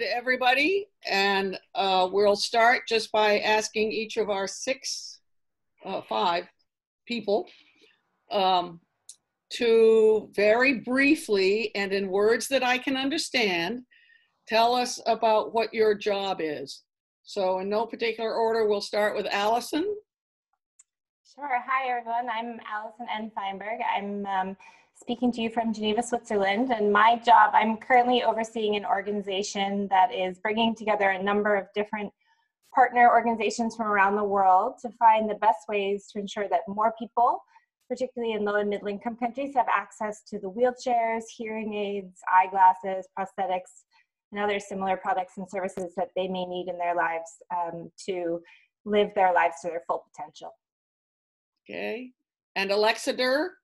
to everybody, and we'll start just by asking each of our five people to very briefly and in words that I can understand, tell us about what your job is. So in no particular order, we'll start with Allison. Sure. Hi, everyone. I'm Allison Ende-Fineberg. I'm speaking to you from Geneva, Switzerland. And my job, I'm currently overseeing an organization that is bringing together a number of different partner organizations from around the world to find the best ways to ensure that more people, particularly in low and middle income countries, have access to the wheelchairs, hearing aids, eyeglasses, prosthetics, and other similar products and services that they may need in their lives to live their lives to their full potential. Okay. And Alexa Derr?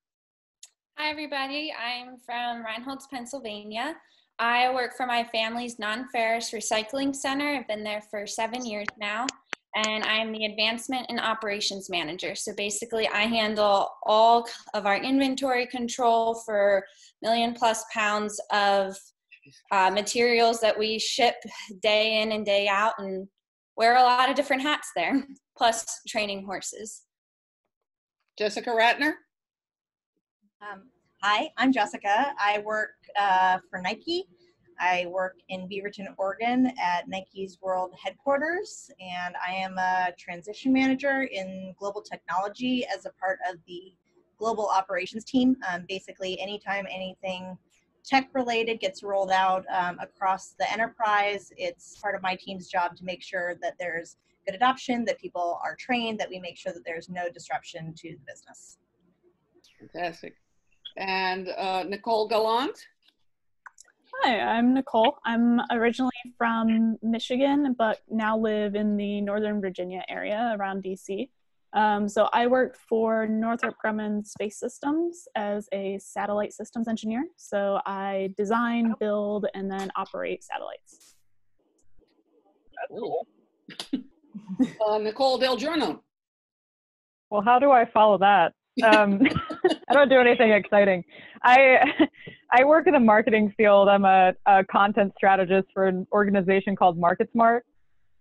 Hi, everybody. I'm from Reinholds, Pennsylvania. I work for my family's non-ferrous recycling center. I've been there for 7 years now, and I'm the advancement and operations manager. So basically, I handle all of our inventory control for million-plus pounds of materials that we ship day in and day out, and wear a lot of different hats there, plus training horses. Jessica Rattner. Hi, I'm Jessica. I work for Nike. I work in Beaverton, Oregon at Nike's world headquarters, and I am a transition manager in global technology as a part of the global operations team. Basically, anytime anything tech related gets rolled out across the enterprise, it's part of my team's job to make sure that there's good adoption, that people are trained, that we make sure that there's no disruption to the business. Fantastic. And Nicole Gallant. Hi, I'm Nicole. I'm originally from Michigan, but now live in the Northern Virginia area around DC. So I work for Northrop Grumman Space Systems as a satellite systems engineer. So I design, build, and then operate satellites. Cool. Nicole DelGiorno. Well, how do I follow that? I don't do anything exciting. I work in the marketing field. I'm a content strategist for an organization called MarketSmart.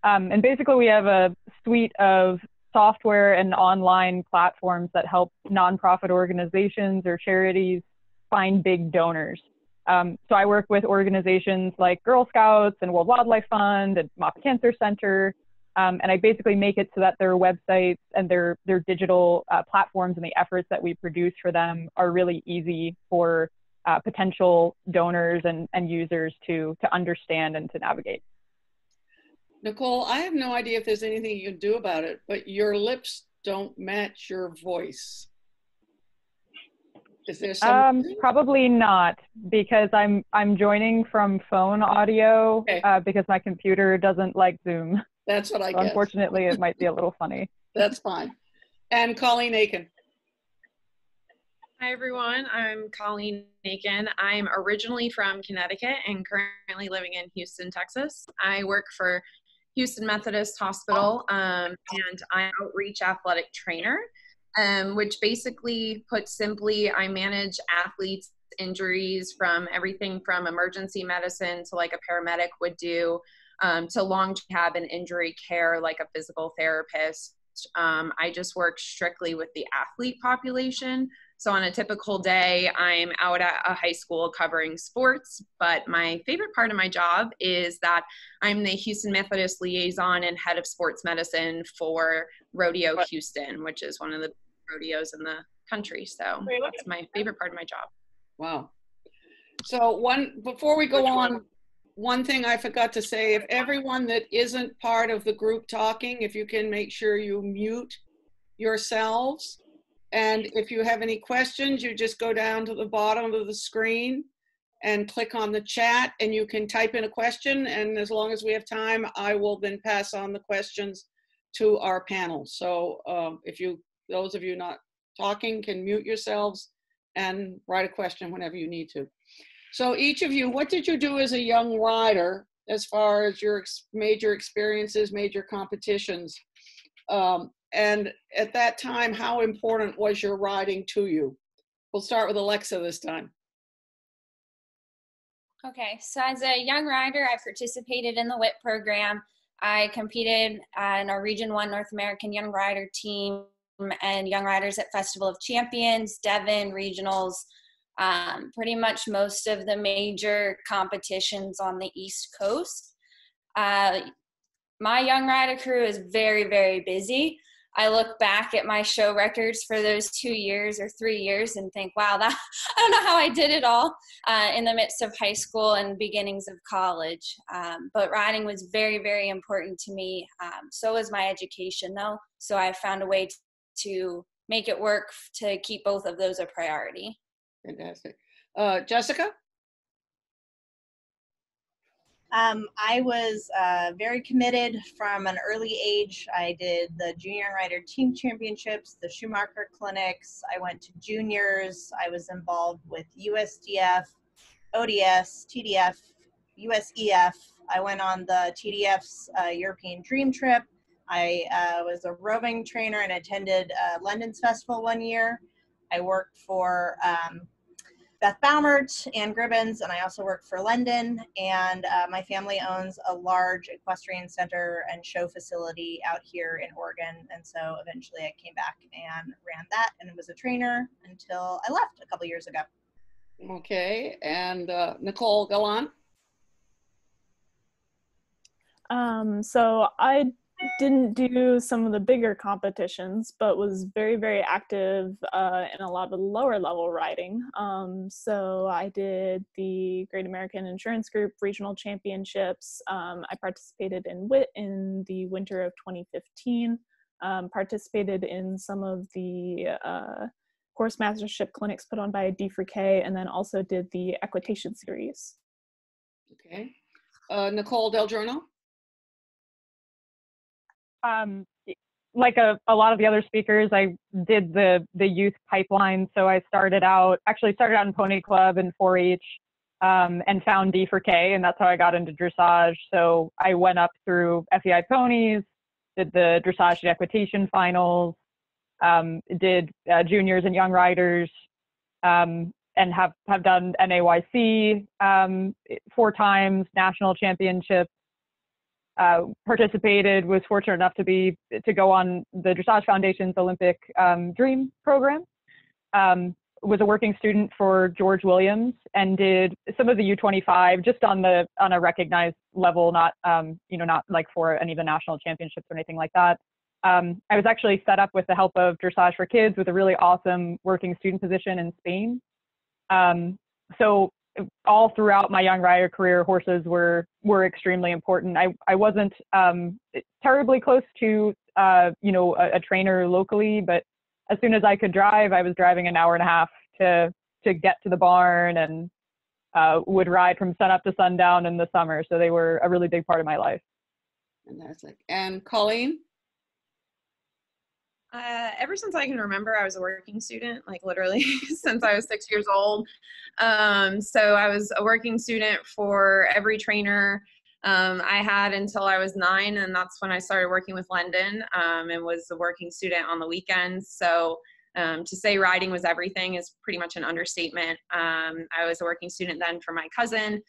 And basically we have a suite of software and online platforms that help nonprofit organizations or charities find big donors. So I work with organizations like Girl Scouts and World Wildlife Fund and Moffitt Cancer Center. And I basically make it so that their websites and their digital platforms and the efforts that we produce for them are really easy for potential donors and users to understand and to navigate. Nicole, I have no idea if there's anything you can do about it, but your lips don't match your voice. Is there something? Probably not, because I'm joining from phone audio, okay, because my computer doesn't like Zoom. That's what I guess. Unfortunately, it might be a little funny. That's fine. And Colleen Aiken. Hi, everyone. I'm Colleen Aiken. I'm originally from Connecticut and currently living in Houston, Texas. I work for Houston Methodist Hospital, and I'm an outreach athletic trainer, which basically, put simply, I manage athletes' injuries from everything from emergency medicine to like a paramedic would do, to long-term rehab and injury care, like a physical therapist. I just work strictly with the athlete population. So on a typical day, I'm out at a high school covering sports, but my favorite part of my job is that I'm the Houston Methodist liaison and head of sports medicine for Rodeo Houston, which is one of the rodeos in the country. So that's my favorite part of my job. Wow. So before we go on, one thing I forgot to say, if everyone that isn't part of the group talking, if you can make sure you mute yourselves. And if you have any questions, you just go down to the bottom of the screen and click on the chat, and you can type in a question. And as long as we have time, I will then pass on the questions to our panel. So if you, those of you not talking, can mute yourselves and write a question whenever you need to. So each of you, what did you do as a young rider as far as your major experiences, major competitions? And at that time, how important was your riding to you? We'll start with Alexa this time. Okay, so as a young rider, I participated in the WIT program. I competed in our Region 1 North American Young Rider team and Young Riders at Festival of Champions, Devon, Regionals, pretty much most of the major competitions on the East Coast. My Young Rider crew is very, very busy. I look back at my show records for those 2 years or 3 years and think, wow, that, I don't know how I did it all in the midst of high school and beginnings of college. But riding was very, very important to me. So was my education, though. So I found a way to make it work to keep both of those a priority. Fantastic. Jessica? I was very committed from an early age. I did the Junior Rider Team Championships, the Schumacher Clinics. I went to juniors. I was involved with USDF, ODS, TDF, USEF. I went on the TDF's European Dream Trip. I was a roving trainer and attended Lendon's Festival one year. I worked for Beth Baumert, Ann Gribbins, and I also work for Lendon, and my family owns a large equestrian center and show facility out here in Oregon, and so eventually I came back and ran that and was a trainer until I left a couple years ago. Okay, and Nicole Gallant? So I didn't do some of the bigger competitions, but was very, very active in a lot of lower level riding. So I did the Great American Insurance Group Regional Championships. I participated in WIT in the winter of 2015, participated in some of the course mastership clinics put on by D4K, and then also did the equitation series. Okay. Nicole DelGiorno? Like a lot of the other speakers, I did the youth pipeline. So I started out in Pony Club and 4-H and found D4K, and that's how I got into dressage. So I went up through FEI Ponies, did the dressage and equitation finals, did juniors and young riders, and have done NAYC 4 times, national championships. Participated, was fortunate enough to go on the Dressage Foundation's Olympic Dream Program, was a working student for George Williams, and did some of the U25 just on a recognized level, not like for any of the national championships or anything like that. I was actually set up with the help of Dressage for Kids with a really awesome working student position in Spain. So all throughout my young rider career, horses were extremely important. I wasn't terribly close to a trainer locally, but as soon as I could drive, I was driving an hour and a half to get to the barn, and would ride from sunup to sundown in the summer. So they were a really big part of my life. Fantastic. And Colleen? Ever since I can remember, I was a working student, like literally since I was 6 years old. So I was a working student for every trainer I had until I was 9, and that's when I started working with Lendon, and was a working student on the weekends. So to say riding was everything is pretty much an understatement. I was a working student then for my cousin,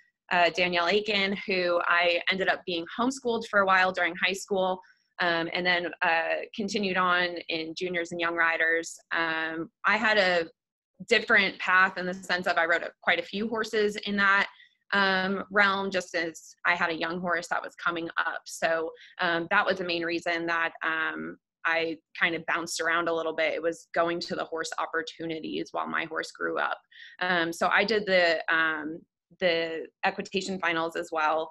Danielle Aiken, who I ended up being homeschooled for a while during high school. And then continued on in juniors and young riders. I had a different path in the sense of I rode quite a few horses in that realm, just as I had a young horse that was coming up. So that was the main reason that I kind of bounced around a little bit. It was going to the horse opportunities while my horse grew up. So I did the equitation finals as well,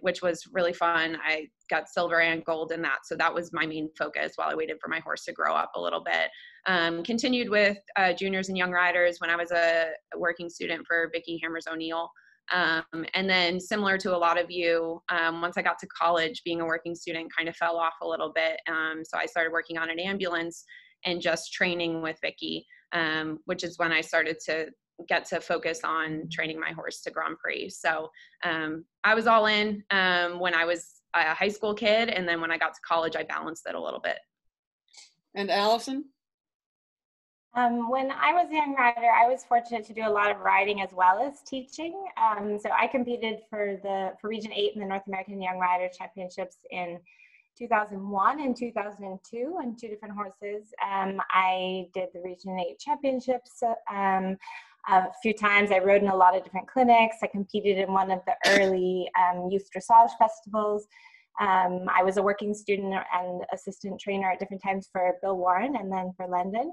which was really fun. I got silver and gold in that, so that was my main focus while I waited for my horse to grow up a little bit. Continued with juniors and young riders when I was a working student for Vicki Hammers O'Neill, and then similar to a lot of you, once I got to college, being a working student kind of fell off a little bit, so I started working on an ambulance and just training with Vicki, which is when I started to get to focus on training my horse to Grand Prix. So I was all in when I was a high school kid, and then when I got to college, I balanced it a little bit. And Allison? When I was a young rider, I was fortunate to do a lot of riding as well as teaching. So I competed for Region 8 in the North American Young Rider Championships in 2001 and 2002 on two different horses. I did the Region 8 Championships a few times. I rode in a lot of different clinics. I competed in one of the early youth dressage festivals. I was a working student and assistant trainer at different times for Bill Warren and then for Lendon.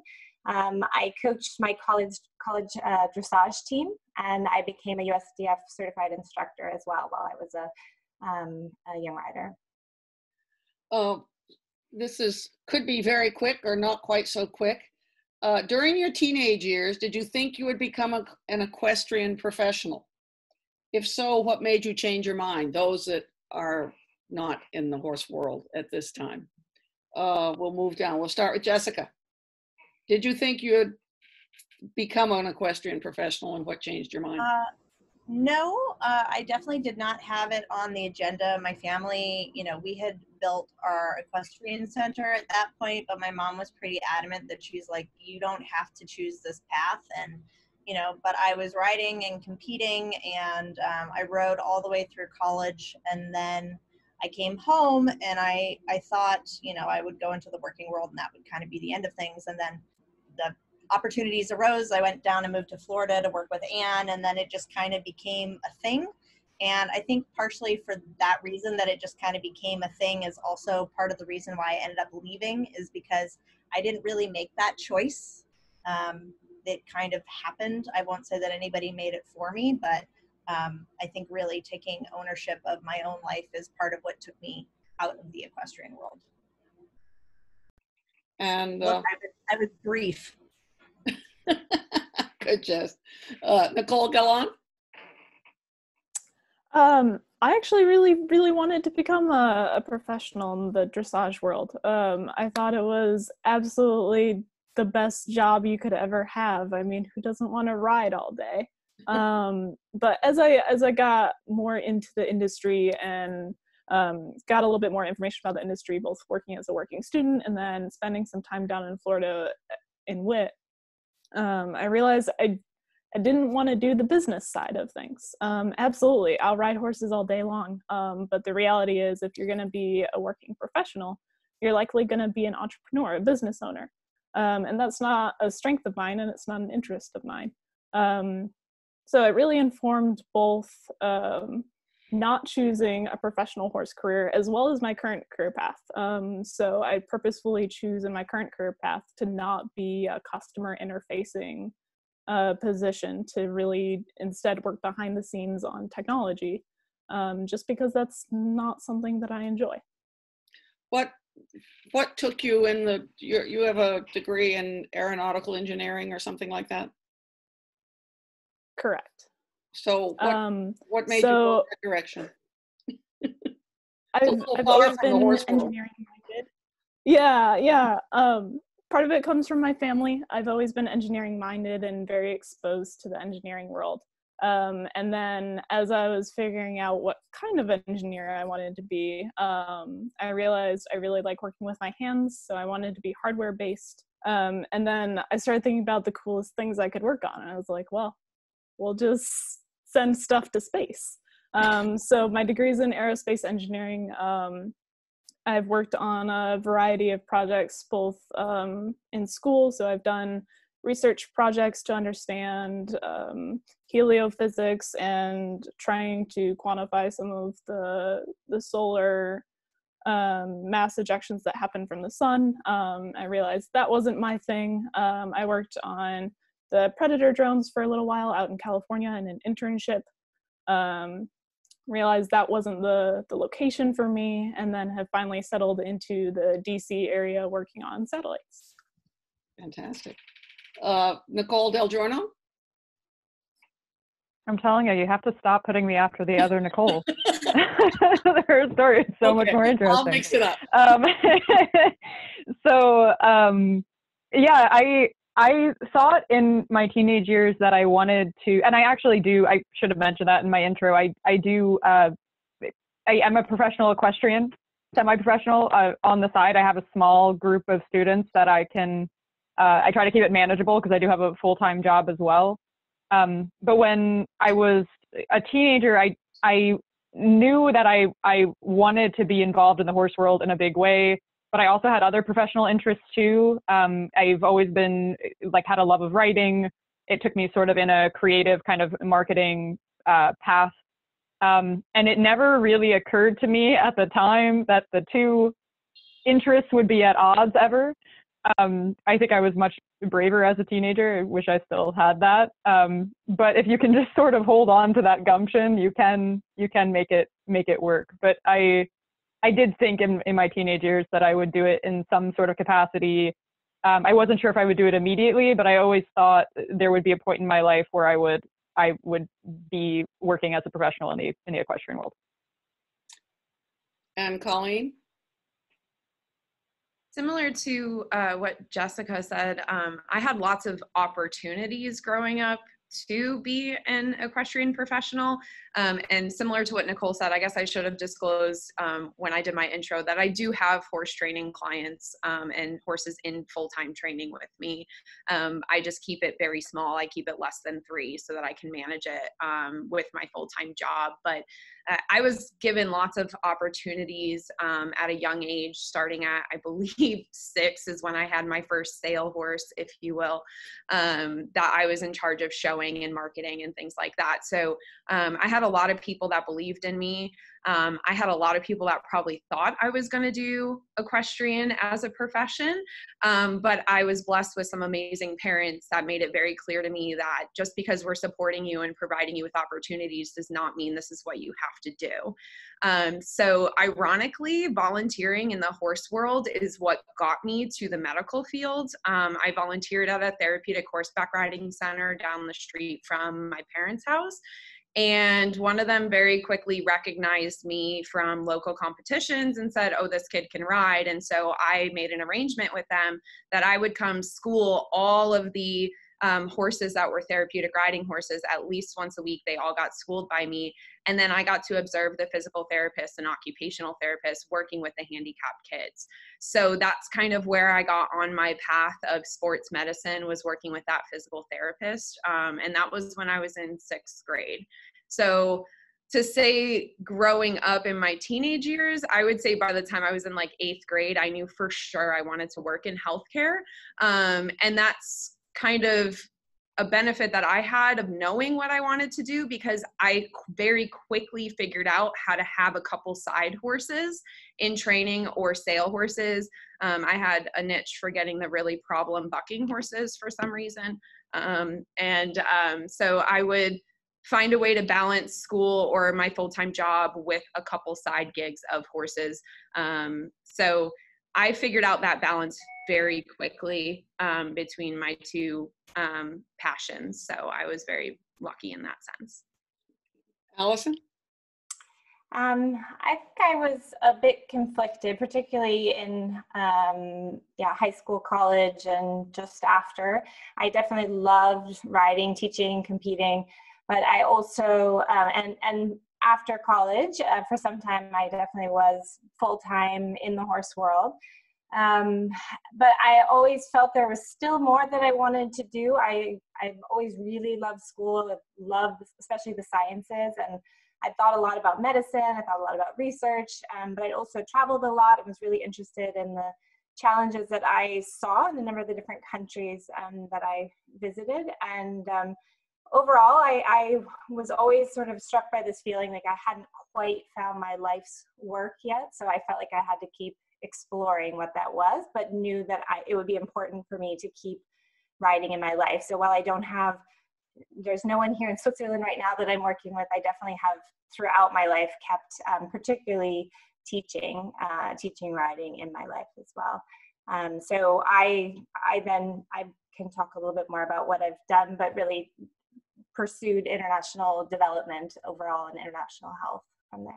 I coached my college dressage team, and I became a USDF certified instructor as well while I was a young rider. This could be very quick or not quite so quick. During your teenage years, did you think you would become an equestrian professional? If so, what made you change your mind? Those that are not in the horse world at this time. We'll move down. We'll start with Jessica. Did you think you would become an equestrian professional, and what changed your mind? No, I definitely did not have it on the agenda. My family, you know, we had built our equestrian center at that point, but my mom was pretty adamant that she's like, you don't have to choose this path. And, you know, but I was riding and competing, and I rode all the way through college. And then I came home, and I thought, you know, I would go into the working world, and that would kind of be the end of things. And then the opportunities arose. I went down and moved to Florida to work with Anne, and then it just kind of became a thing. And I think partially for that reason that it just kind of became a thing is also part of the reason why I ended up leaving, is because I didn't really make that choice. It kind of happened. I won't say that anybody made it for me, but I think really taking ownership of my own life is part of what took me out of the equestrian world. And look, I was brief. Good, Jess. Nicole Gallant. I actually really wanted to become a professional in the dressage world. I thought it was absolutely the best job you could ever have. I mean, who doesn't want to ride all day? But as I got more into the industry and got a little bit more information about the industry, both working as a working student and then spending some time down in Florida in WIT, I realized I didn't want to do the business side of things. Absolutely, I'll ride horses all day long, but the reality is if you're going to be a working professional, you're likely going to be an entrepreneur, a business owner, and that's not a strength of mine, and it's not an interest of mine. So it really informed both not choosing a professional horse career as well as my current career path. So I purposefully choose in my current career path to not be a customer interfacing position, to really instead work behind the scenes on technology, just because that's not something that I enjoy. What took you in the, you have a degree in aeronautical engineering or something like that? Correct. So what made you go in that direction? I've always been engineering-minded. Yeah. Part of it comes from my family. I've always been engineering-minded and very exposed to the engineering world. And then as I was figuring out what kind of engineer I wanted to be, I realized I really like working with my hands, so I wanted to be hardware-based. And then I started thinking about the coolest things I could work on, and I was like, well, we'll just send stuff to space. So my degree's in aerospace engineering. I've worked on a variety of projects, both in school. So I've done research projects to understand heliophysics and trying to quantify some of the solar mass ejections that happen from the sun. I realized that wasn't my thing. I worked on the Predator drones for a little while out in California in an internship. Realized that wasn't the location for me, and then have finally settled into the DC area working on satellites. Fantastic. Nicole DelGiorno? I'm telling you have to stop putting me after the other Nicole. Her story is so much more interesting. I'll mix it up. Yeah, I thought in my teenage years that I wanted to, and I actually do, I should have mentioned that in my intro, I'm a professional equestrian, semi-professional on the side. I have a small group of students that I can I try to keep it manageable because I do have a full-time job as well. But when I was a teenager, I knew that I wanted to be involved in the horse world in a big way, but I also had other professional interests too. I've always been had a love of writing. It took me sort of in a creative kind of marketing path. And it never really occurred to me at the time that the two interests would be at odds ever. I think I was much braver as a teenager. I wish I still had that. But if you can just sort of hold on to that gumption, you can make it work. But I did think in my teenage years that I would do it in some sort of capacity. I wasn't sure if I would do it immediately, but I always thought there would be a point in my life where I would be working as a professional in the equestrian world. And Colleen? Similar to what Jessica said, I had lots of opportunities growing up to be an equestrian professional. And similar to what Nicole said, I guess I should have disclosed when I did my intro that I do have horse training clients and horses in full-time training with me. I just keep it very small. I keep it less than 3 so that I can manage it with my full-time job. But I was given lots of opportunities at a young age, starting at, I believe, 6 is when I had my first sale horse, if you will, that I was in charge of showing and marketing and things like that. So I had a lot of people that believed in me. I had a lot of people that probably thought I was going to do equestrian as a profession, but I was blessed with some amazing parents that made it very clear to me that just because we're supporting you and providing you with opportunities does not mean this is what you have to do. So ironically, volunteering in the horse world is what got me to the medical field. I volunteered at a therapeutic horseback riding center down the street from my parents' house. And one of them very quickly recognized me from local competitions and said, oh, this kid can ride. And so I made an arrangement with them that I would come school all of the horses that were therapeutic riding horses at least once a week. They all got schooled by me. And then I got to observe the physical therapist and occupational therapist working with the handicapped kids. So that's kind of where I got on my path of sports medicine, was working with that physical therapist. And that was when I was in 6th grade. So to say growing up in my teenage years, I would say by the time I was in 8th grade, I knew for sure I wanted to work in healthcare. And that's kind of a benefit that I had of knowing what I wanted to do, because I very quickly figured out how to have a couple side horses in training or sale horses. I had a niche for getting the really problem bucking horses for some reason. So I would find a way to balance school or my full-time job with a couple side gigs of horses. So I figured out that balance very quickly between my two passions. So I was very lucky in that sense. Allison? I think I was a bit conflicted, particularly in high school, college, and just after. I definitely loved riding, teaching, competing, but I also, and after college, for some time, I definitely was full-time in the horse world. But I always felt there was still more that I wanted to do. I've always really loved school, loved especially the sciences, and I thought a lot about medicine, I thought a lot about research, but I also traveled a lot and was really interested in the challenges that I saw in a number of the different countries that I visited. And overall, I was always sort of struck by this feeling like I hadn't quite found my life's work yet, so I felt like I had to keep exploring what that was, but knew that it would be important for me to keep riding in my life. So while there's no one here in Switzerland right now that I'm working with, I definitely have throughout my life kept particularly teaching riding in my life as well. So I can talk a little bit more about what I've done, but really pursued international development overall and international health from there.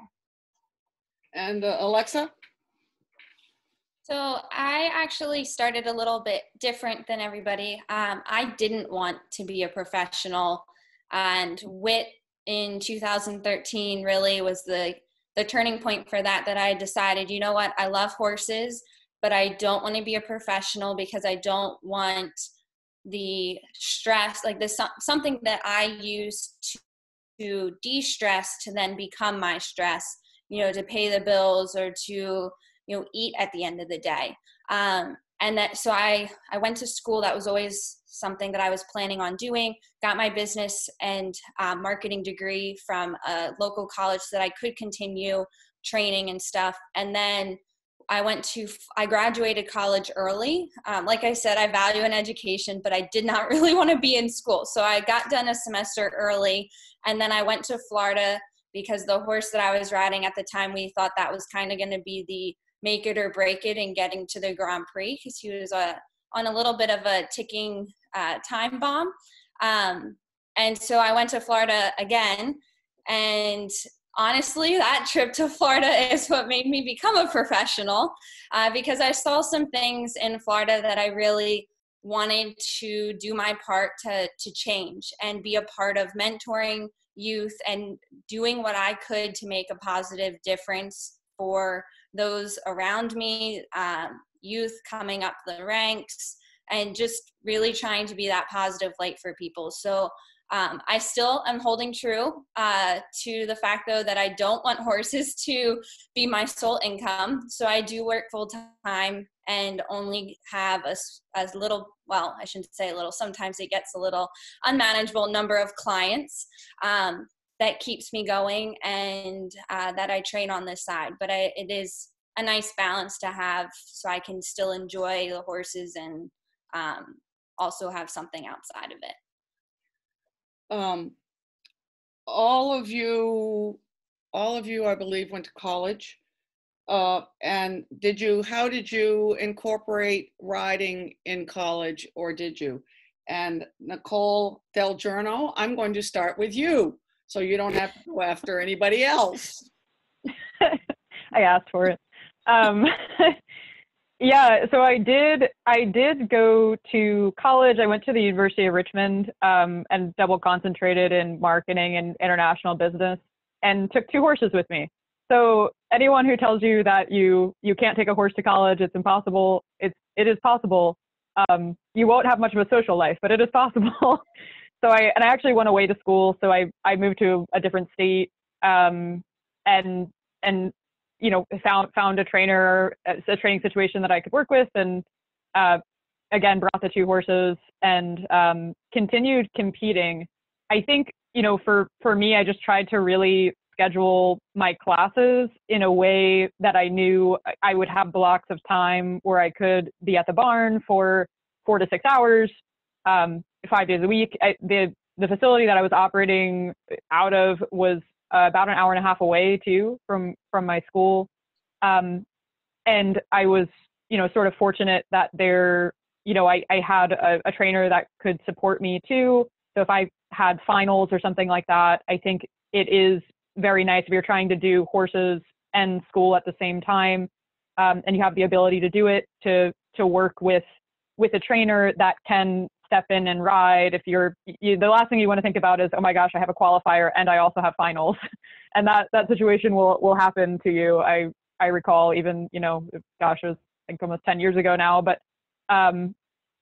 And Alexa? So I actually started a little bit different than everybody. I didn't want to be a professional, and WIT in 2013 really was the turning point for that I decided, you know what, I love horses. but I don't want to be a professional because I don't want the stress, like this, something that I use to de-stress to then become my stress, you know, to pay the bills or to, you know, eat at the end of the day. And that, so I went to school. That was always something that I was planning on doing. Got my business and marketing degree from a local college so that I could continue training and stuff. And then I graduated college early. Like I said, I value an education, but I did not really want to be in school. So I got done a semester early, and then I went to Florida because the horse that I was riding at the time, we thought that was kind of going to be the make it or break it in getting to the Grand Prix, because he was on a little bit of a ticking time bomb. And so I went to Florida again, and honestly, that trip to Florida is what made me become a professional, because I saw some things in Florida that I really wanted to do my part to change and be a part of mentoring youth and doing what I could to make a positive difference for those around me, youth coming up the ranks, and just really trying to be that positive light for people. So I still am holding true to the fact, though, that I don't want horses to be my sole income. So I do work full time and only have a little, well, I shouldn't say a little, sometimes it gets a little unmanageable number of clients that keeps me going, and that I train on this side. But it is a nice balance to have, so I can still enjoy the horses and also have something outside of it. All of you, I believe, went to college. And how did you incorporate riding in college, or did you? And Nicole DelGiorno, I'm going to start with you, so you don't have to go after anybody else. I asked for it. Yeah, so I did go to college. I went to the University of Richmond and double concentrated in marketing and international business, and took two horses with me. So anyone who tells you that you can't take a horse to college, it's impossible. It is possible. You won't have much of a social life, but it is possible. So I actually went away to school. So I moved to a different state, and you know, found a training situation that I could work with, and again, brought the two horses and continued competing. I think, you know, for me, I just tried to really schedule my classes in a way that I knew I would have blocks of time where I could be at the barn for 4 to 6 hours, 5 days a week. The facility that I was operating out of was about an hour and a half away too from my school, and I was, you know, sort of fortunate that there, you know, I had a trainer that could support me too. So if I had finals or something like that, I think it is very nice if you're trying to do horses and school at the same time, and you have the ability to do it, to work with a trainer that can step in and ride. If the last thing you want to think about is, oh my gosh, I have a qualifier and I also have finals, and that situation will happen to you. I recall, even, you know, gosh, it was, I think, almost 10 years ago now, but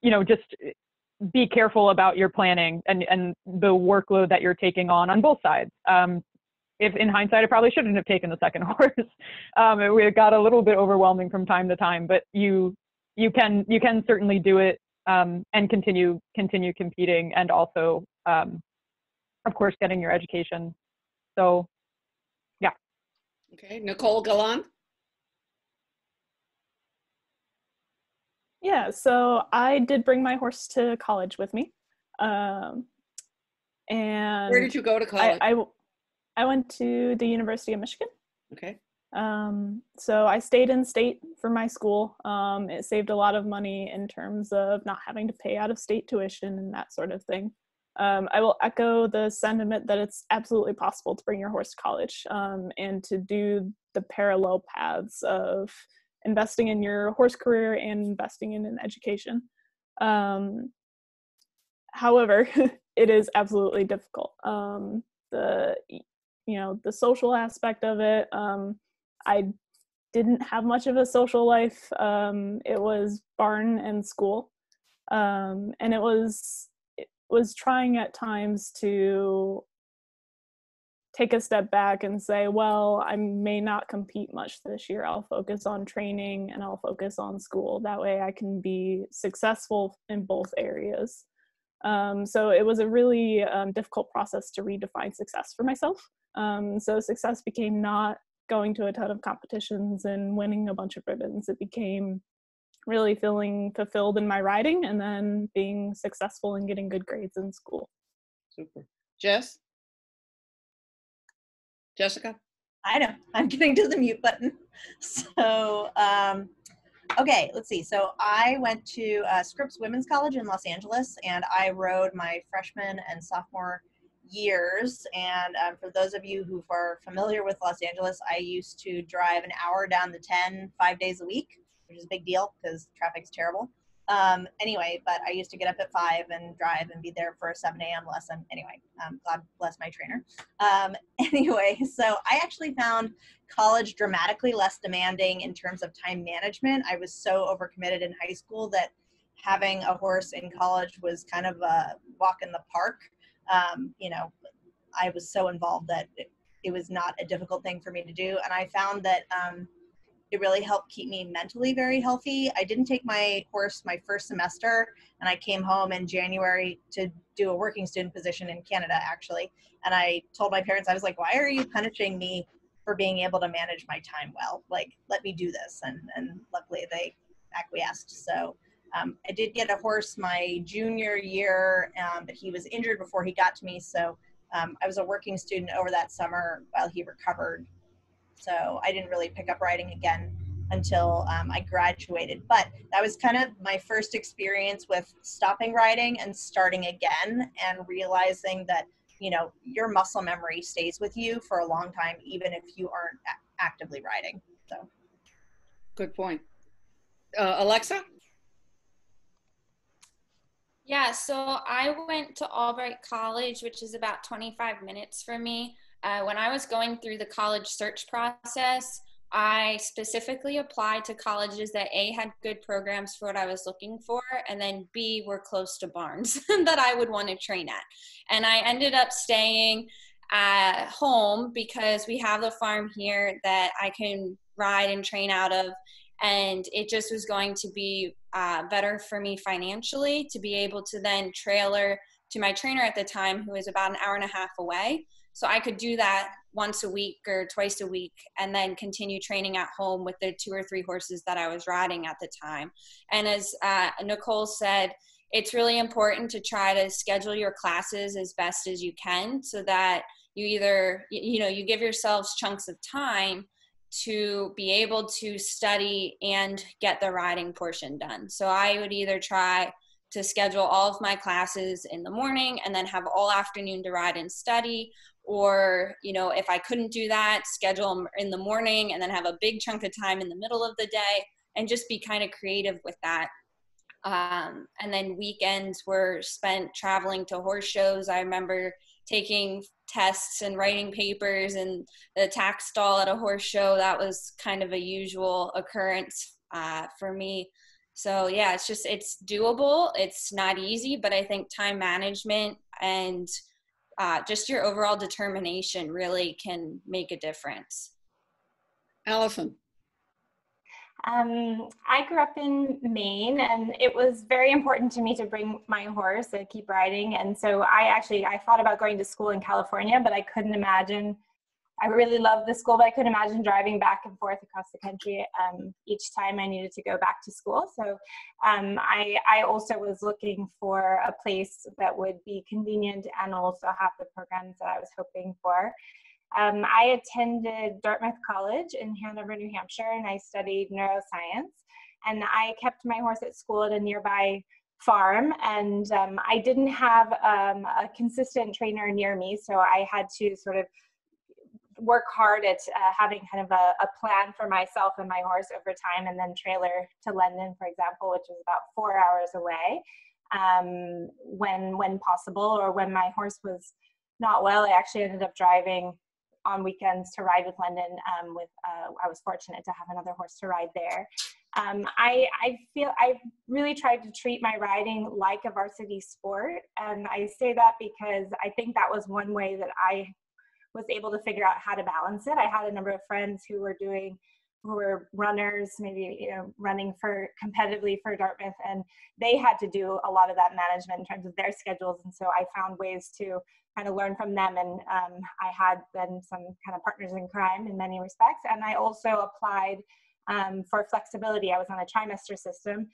you know, just be careful about your planning and the workload that you're taking on both sides. If in hindsight, I probably shouldn't have taken the second horse. It got a little bit overwhelming from time to time, but you can certainly do it. And continue competing, and also, of course, getting your education. So, yeah. Okay, Nicole Gallant. Yeah, so I did bring my horse to college with me, and where did you go to college? I went to the University of Michigan. Okay. So I stayed in state for my school. It saved a lot of money in terms of not having to pay out of state tuition and that sort of thing. I will echo the sentiment that it's absolutely possible to bring your horse to college, and to do the parallel paths of investing in your horse career and investing in an education. However, it is absolutely difficult. The social aspect of it, I didn't have much of a social life. It was barn and school. And it was trying at times to take a step back and say, well, I may not compete much this year. I'll focus on training and I'll focus on school. That way I can be successful in both areas. So it was a really difficult process to redefine success for myself. So success became not going to a ton of competitions and winning a bunch of ribbons. It became really feeling fulfilled in my riding and then being successful and getting good grades in school. Super. Jess? Jessica? I know, I'm getting to the mute button. So, okay, let's see. So I went to Scripps Women's College in Los Angeles, and I rode my freshman and sophomore years. And for those of you who are familiar with Los Angeles, I used to drive an hour down the 10, 5 days a week, which is a big deal because traffic's terrible. Anyway, but I used to get up at 5 and drive and be there for a 7 a.m. lesson. Anyway, God bless my trainer. Anyway, so I actually found college dramatically less demanding in terms of time management. I was so overcommitted in high school that having a horse in college was kind of a walk in the park. You know, I was so involved that it was not a difficult thing for me to do. And I found that it really helped keep me mentally very healthy. I didn't take my horse my first semester, and I came home in January to do a working student position in Canada, actually. And I told my parents, I was like, why are you punishing me for being able to manage my time well? Like, let me do this. And luckily they acquiesced. So I did get a horse my junior year, but he was injured before he got to me. So I was a working student over that summer while he recovered. So I didn't really pick up riding again until I graduated. But that was kind of my first experience with stopping riding and starting again and realizing that, you know, your muscle memory stays with you for a long time, even if you aren't actively riding. So, good point. Alexa? Yeah, so I went to Albright College, which is about 25 minutes from me. When I was going through the college search process, I specifically applied to colleges that A, had good programs for what I was looking for, and then B, were close to barns that I would want to train at. And I ended up staying at home because we have the farm here that I can ride and train out of, and it just was going to be better for me financially to be able to then trailer to my trainer at the time, who was about an hour and a half away. So I could do that once a week or twice a week and then continue training at home with the 2 or 3 horses that I was riding at the time. And as Nicole said, it's really important to try to schedule your classes as best as you can so that you either, you know, you give yourselves chunks of time to be able to study and get the riding portion done. So I would either try to schedule all of my classes in the morning and then have all afternoon to ride and study, or, you know, if I couldn't do that, schedule them in the morning and then have a big chunk of time in the middle of the day, and just be kind of creative with that. And then weekends were spent traveling to horse shows. I remember taking tests and writing papers and the tack stall at a horse show. That was kind of a usual occurrence for me. So yeah, it's just, it's doable. It's not easy, but I think time management and just your overall determination really can make a difference. Allison. I grew up in Maine, and it was very important to me to bring my horse and keep riding. And so I thought about going to school in California, but I couldn't imagine. I really loved the school, but I couldn't imagine driving back and forth across the country each time I needed to go back to school. So I also was looking for a place that would be convenient and also have the programs that I was hoping for. I attended Dartmouth College in Hanover, New Hampshire, and I studied neuroscience. And I kept my horse at school at a nearby farm, and I didn't have a consistent trainer near me, so I had to sort of work hard at having kind of a plan for myself and my horse over time, and then trailer to Lendon, for example, which was about 4 hours away when possible, or when my horse was not well. I actually ended up driving on weekends to ride with Lendon. I was fortunate to have another horse to ride there. I feel I've really tried to treat my riding like a varsity sport, and I say that because I think that was one way that I was able to figure out how to balance it. I had a number of friends who were runners, maybe, you know, running for competitively for Dartmouth, and they had to do a lot of that management in terms of their schedules. And so I found ways to kind of learn from them. And I had then some kind of partners in crime in many respects. And I also applied for flexibility. I was on a trimester system,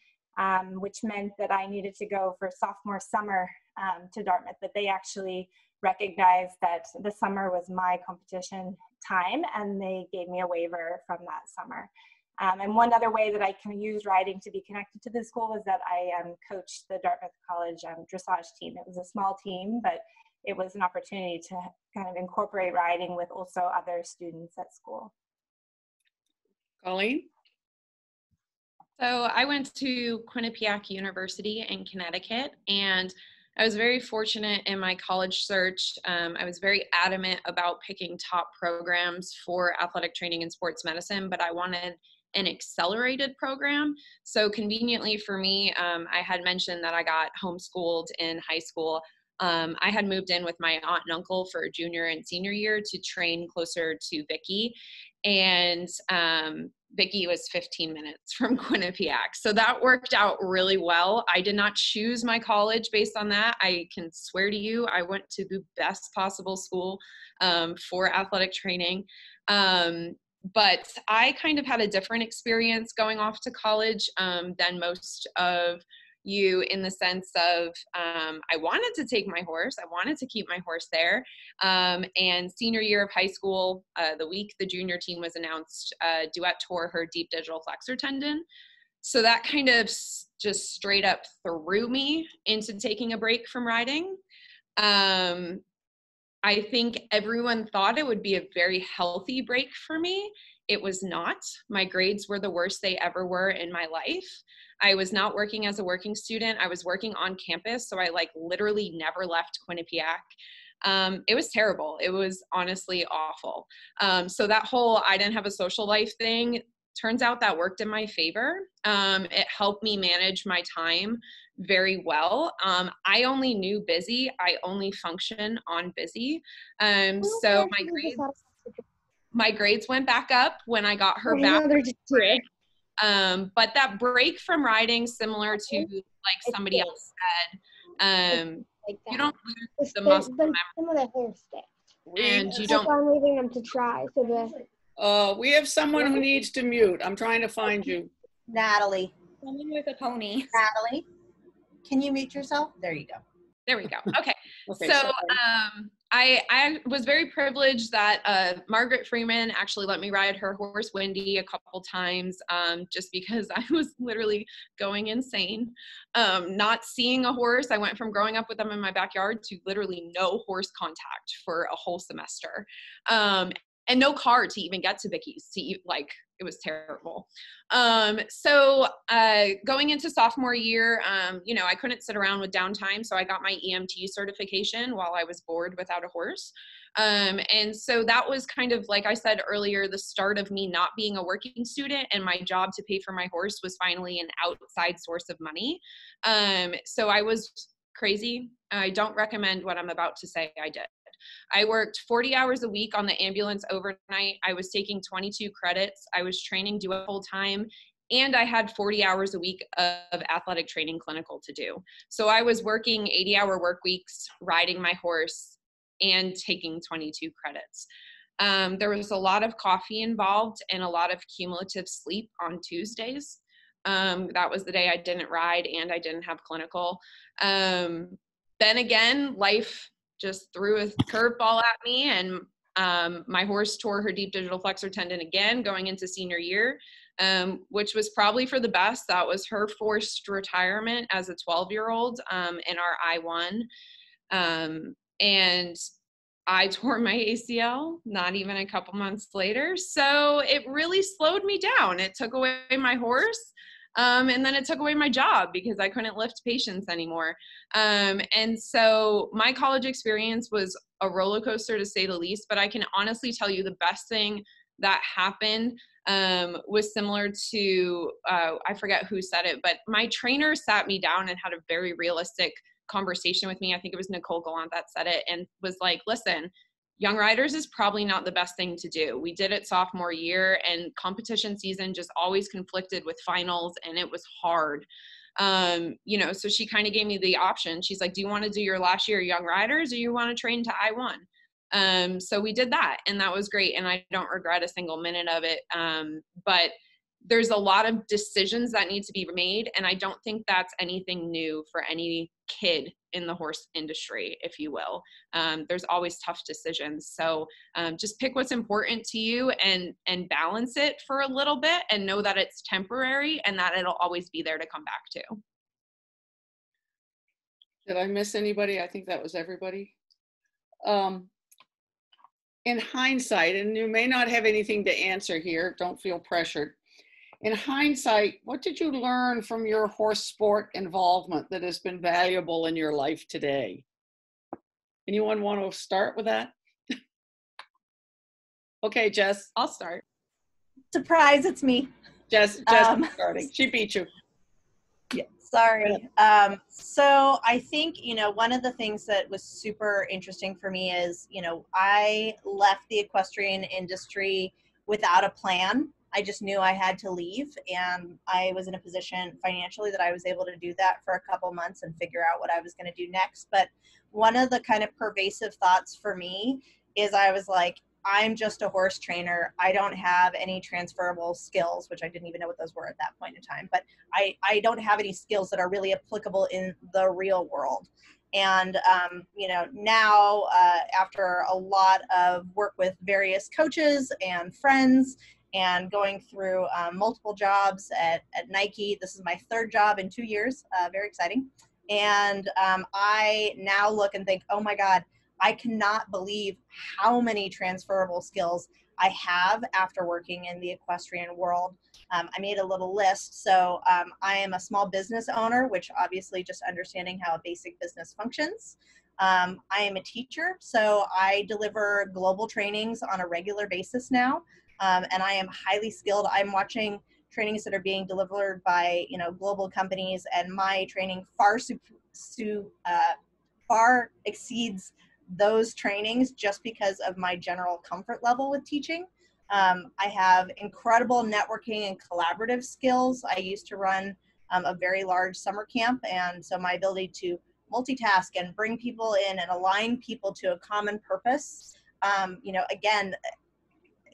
which meant that I needed to go for sophomore summer to Dartmouth, but they actually recognized that the summer was my competition time, and they gave me a waiver from that summer. And one other way that I can use riding to be connected to the school was that I coached the Dartmouth College dressage team. It was a small team, but it was an opportunity to kind of incorporate riding with also other students at school. Colleen? So I went to Quinnipiac University in Connecticut, and I was very fortunate in my college search. I was very adamant about picking top programs for athletic training and sports medicine, but I wanted an accelerated program. So conveniently for me, I had mentioned that I got homeschooled in high school. I had moved in with my aunt and uncle for junior and senior year to train closer to Vicki. And Vicki was 15 minutes from Quinnipiac. So that worked out really well. I did not choose my college based on that. I can swear to you, I went to the best possible school for athletic training. But I kind of had a different experience going off to college than most of you, in the sense of I wanted to take my horse. I wanted to keep my horse there. And senior year of high school, the week the junior team was announced, Duet tore her deep digital flexor tendon. So that kind of just straight up threw me into taking a break from riding. I think everyone thought it would be a very healthy break for me. It was not. My grades were the worst they ever were in my life. I was not working as a working student. I was working on campus, so I like literally never left Quinnipiac. It was terrible. It was honestly awful. So that whole I didn't have a social life thing, turns out that worked in my favor. It helped me manage my time very well. I only knew busy. I only function on busy. So my grades went back up when I got her back. But that break from riding, similar to like somebody else said, you don't lose the muscle memory. Some of the hair sticks. And you don't. I'm leaving them to try. We have someone who needs to mute. I'm trying to find you. Natalie. Someone with a pony. Natalie, can you mute yourself? There you go. There we go. Okay. I was very privileged that Margaret Freeman actually let me ride her horse Wendy a couple times, just because I was literally going insane. Not seeing a horse, I went from growing up with them in my backyard to literally no horse contact for a whole semester, and no car to even get to Vicki's. It was terrible. So going into sophomore year, I couldn't sit around with downtime. So I got my EMT certification while I was bored without a horse. And so that was kind of, like I said earlier, the start of me not being a working student, and my job to pay for my horse was finally an outside source of money. So I was crazy. I don't recommend what I'm about to say I did. I worked 40 hours a week on the ambulance overnight. I was taking 22 credits. I was training Duet full time, and I had 40 hours a week of athletic training clinical to do. So I was working 80-hour work weeks, riding my horse, and taking 22 credits. There was a lot of coffee involved and a lot of cumulative sleep on Tuesdays. That was the day I didn't ride and I didn't have clinical. Then again, life just threw a curveball at me, and my horse tore her deep digital flexor tendon again going into senior year, which was probably for the best. That was her forced retirement as a 12-year-old in our I-1. And I tore my ACL not even a couple months later. So it really slowed me down. It took away my horse. And then it took away my job because I couldn't lift patients anymore. And so my college experience was a roller coaster, to say the least, but I can honestly tell you the best thing that happened was similar to, I forget who said it, but my trainer sat me down and had a very realistic conversation with me. I think it was Nicole Gallant that said it, and was like, listen, Young Riders is probably not the best thing to do. We did it sophomore year, and competition season just always conflicted with finals, and it was hard. You know, so she kind of gave me the option. She's like, do you want to do your last year Young Riders, or you want to train to I1? So we did that, and that was great, and I don't regret a single minute of it. But there's a lot of decisions that need to be made, and I don't think that's anything new for any kid in the horse industry, if you will. There's always tough decisions. So just pick what's important to you and balance it for a little bit, and know that it's temporary and that it'll always be there to come back to. Did I miss anybody? I think that was everybody. In hindsight, and you may not have anything to answer here, don't feel pressured. In hindsight, what did you learn from your horse sport involvement that has been valuable in your life today? Anyone want to start with that? Okay, Jess. I'll start. Surprise, it's me. Jess is starting. She beat you. Yeah, sorry. So I think, you know, one of the things that was super interesting for me is, you know, I left the equestrian industry without a plan. I just knew I had to leave, and I was in a position financially that I was able to do that for a couple months and figure out what I was going to do next. But one of the kind of pervasive thoughts for me is I was like, I'm just a horse trainer. I don't have any transferable skills, which I didn't even know what those were at that point in time, but I don't have any skills that are really applicable in the real world. And, you know, now after a lot of work with various coaches and friends, and going through multiple jobs at Nike. This is my third job in 2 years, very exciting. And I now look and think, oh my God, I cannot believe how many transferable skills I have after working in the equestrian world. I made a little list. So I am a small business owner, which obviously just understanding how a basic business functions. I am a teacher, so I deliver global trainings on a regular basis now. And I am highly skilled. I'm watching trainings that are being delivered by, you know, global companies, and my training far exceeds those trainings just because of my general comfort level with teaching. I have incredible networking and collaborative skills. I used to run a very large summer camp, and so my ability to multitask and bring people in and align people to a common purpose, you know, again,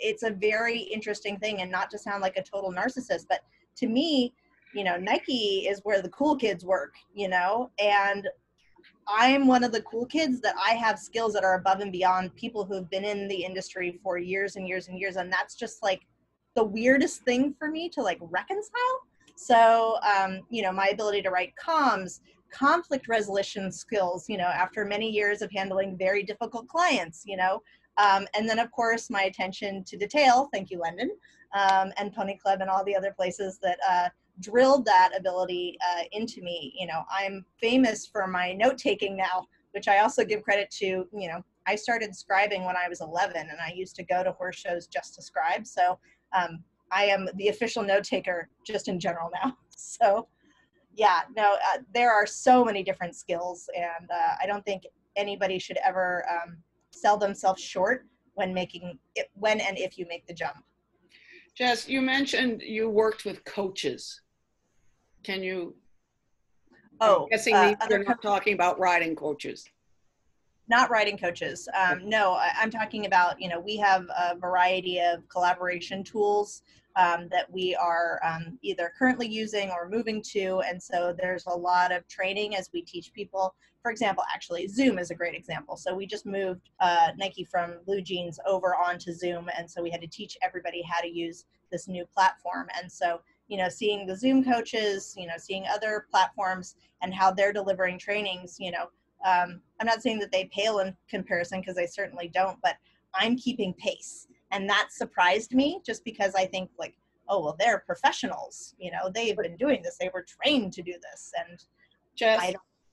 it's a very interesting thing, and not to sound like a total narcissist, but to me, you know, Nike is where the cool kids work, you know, and I'm one of the cool kids that I have skills that are above and beyond people who have been in the industry for years and years and years. And that's just like the weirdest thing for me to like reconcile. So, you know, my ability to write comms, conflict resolution skills, you know, after many years of handling very difficult clients, you know, and then, of course, my attention to detail, thank you, Lendon, and Pony Club and all the other places that drilled that ability into me. You know, I'm famous for my note-taking now, which I also give credit to. You know, I started scribing when I was 11, and I used to go to horse shows just to scribe. So I am the official note-taker just in general now. So, yeah, no, there are so many different skills, and I don't think anybody should ever sell themselves short when making it, when and if you make the jump. Jess, you mentioned you worked with coaches. Can you? Oh, I'm guessing you're not talking about riding coaches. Not riding coaches. No, I'm talking about, you know, we have a variety of collaboration tools that we are either currently using or moving to. And so there's a lot of training as we teach people. For example, actually, Zoom is a great example. So we just moved Nike from Blue Jeans over onto Zoom. And so we had to teach everybody how to use this new platform. And so, you know, seeing the Zoom coaches, you know, seeing other platforms and how they're delivering trainings, you know, I'm not saying that they pale in comparison, because they certainly don't, but I'm keeping pace. And that surprised me just because I think like, oh, well, they're professionals. You know, they've been doing this. They were trained to do this. And Jess,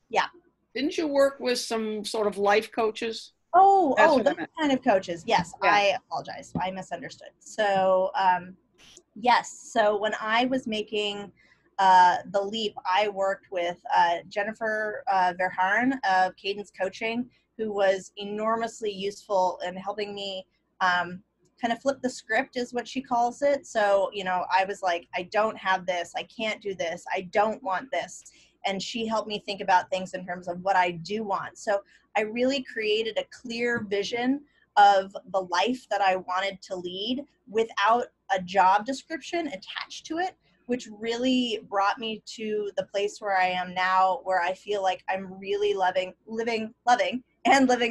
yeah. Didn't you work with some sort of life coaches? Oh, those kind of coaches. Yes, yeah. I apologize. I misunderstood. So, yes. So when I was making the leap, I worked with Jennifer Verharn of Cadence Coaching, who was enormously useful in helping me kind of flip the script, is what she calls it. So, you know, I was like, I don't have this. I can't do this. I don't want this. And she helped me think about things in terms of what I do want. So I really created a clear vision of the life that I wanted to lead without a job description attached to it, which really brought me to the place where I am now, where I feel like I'm really loving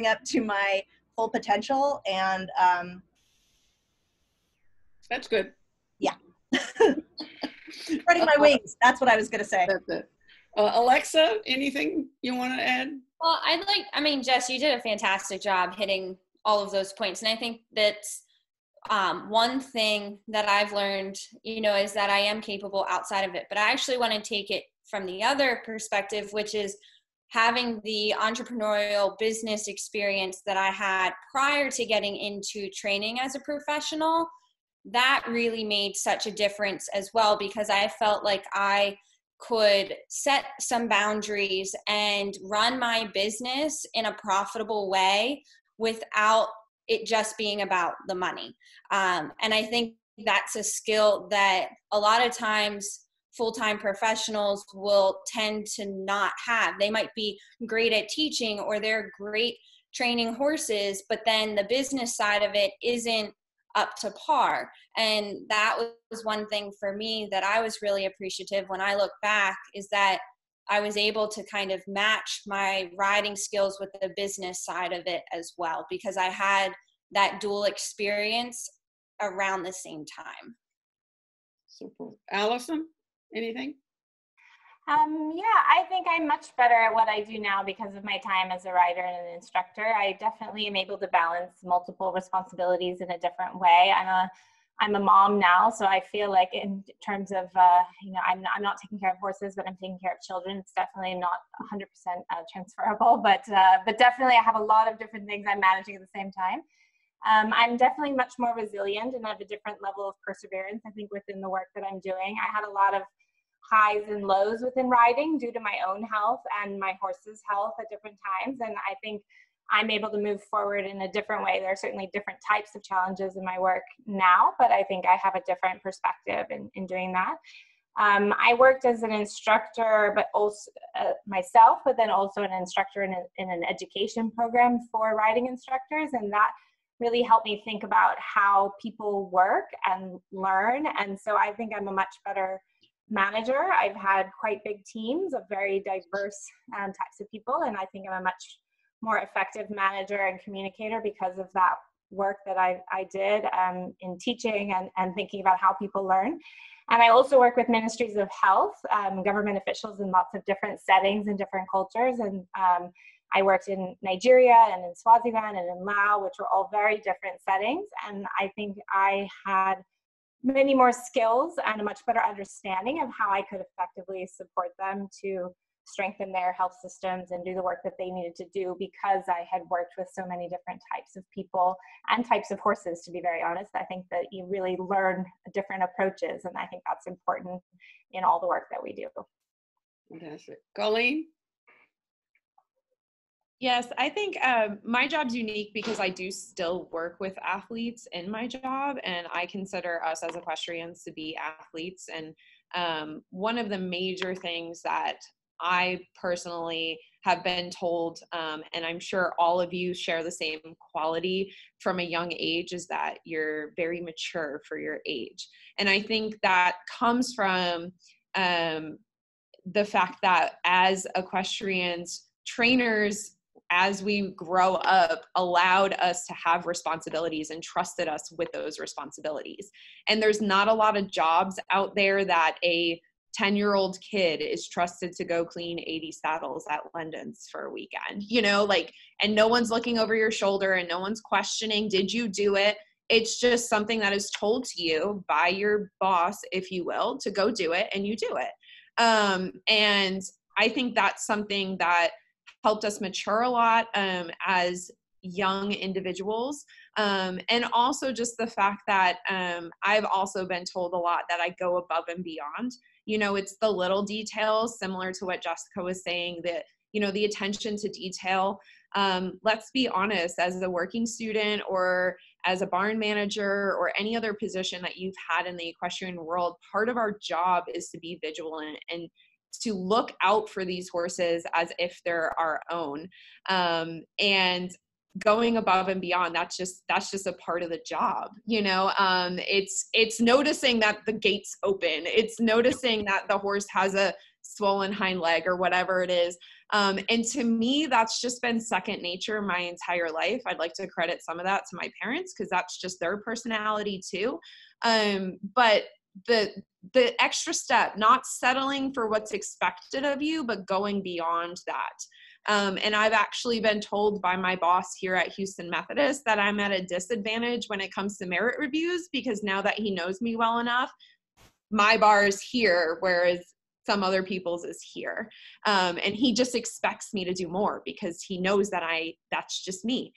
up to my full potential. And that's good. Yeah. Spreading my wings. That's what I was going to say. That's it. Alexa, anything you want to add? Well, Jess, you did a fantastic job hitting all of those points. And I think that's one thing that I've learned, you know, is that I am capable outside of it. But I actually want to take it from the other perspective, which is having the entrepreneurial business experience that I had prior to getting into training as a professional. That really made such a difference as well, because I felt like I could set some boundaries and run my business in a profitable way without it just being about the money. And I think that's a skill that a lot of times full-time professionals will tend to not have. They might be great at teaching or they're great training horses, but then the business side of it isn't up to par. And that was one thing for me that I was really appreciative when I look back, is that I was able to kind of match my riding skills with the business side of it as well, because I had that dual experience around the same time. Super. Allison, anything? Yeah, I think I'm much better at what I do now because of my time as a rider and an instructor. I definitely am able to balance multiple responsibilities in a different way. I'm a mom now, so I feel like in terms of, you know, I'm not taking care of horses, but I'm taking care of children. It's definitely not 100% transferable, but definitely I have a lot of different things I'm managing at the same time. I'm definitely much more resilient and have a different level of perseverance, I think, within the work that I'm doing. I had a lot of highs and lows within riding due to my own health and my horse's health at different times. And I think I'm able to move forward in a different way. There are certainly different types of challenges in my work now, but I think I have a different perspective in doing that. I worked as an instructor, but also myself, but then also an instructor in an education program for riding instructors. And that really helped me think about how people work and learn. And so I think I'm a much better manager. I've had quite big teams of very diverse types of people, and I think I'm a much more effective manager and communicator because of that work that I did in teaching and thinking about how people learn. And I also work with ministries of health, government officials in lots of different settings and different cultures. And I worked in Nigeria and in Swaziland and in Lao, which were all very different settings. And I think I had many more skills and a much better understanding of how I could effectively support them to strengthen their health systems and do the work that they needed to do, because I had worked with so many different types of people and types of horses, to be very honest. I think that you really learn different approaches, and I think that's important in all the work that we do. Fantastic. Colleen? Yes, I think my job's unique because I do still work with athletes in my job, and I consider us as equestrians to be athletes. And one of the major things that I personally have been told, and I'm sure all of you share the same quality from a young age, is that you're very mature for your age. And I think that comes from the fact that as equestrians, trainers, as we grow up, allowed us to have responsibilities and trusted us with those responsibilities. And there's not a lot of jobs out there that a 10-year-old kid is trusted to go clean 80 saddles at Lendon's for a weekend, you know, like, and no one's looking over your shoulder and no one's questioning, did you do it? It's just something that is told to you by your boss, if you will, to go do it, and you do it. And I think that's something that helped us mature a lot as young individuals. And also just the fact that I've also been told a lot that I go above and beyond. You know, it's the little details, similar to what Jessica was saying, that, you know, the attention to detail. Let's be honest, as a working student or as a barn manager or any other position that you've had in the equestrian world, part of our job is to be vigilant and to look out for these horses as if they're our own. And going above and beyond, that's just a part of the job, you know. It's noticing that the gate's open. It's noticing that the horse has a swollen hind leg or whatever it is. And to me, that's just been second nature my entire life. I'd like to credit some of that to my parents, because that's just their personality too. But the extra step, not settling for what's expected of you, but going beyond that. And I've actually been told by my boss here at Houston Methodist that I'm at a disadvantage when it comes to merit reviews, because now that he knows me well enough, my bar is here, whereas some other people's is here. And he just expects me to do more because he knows that that's just me.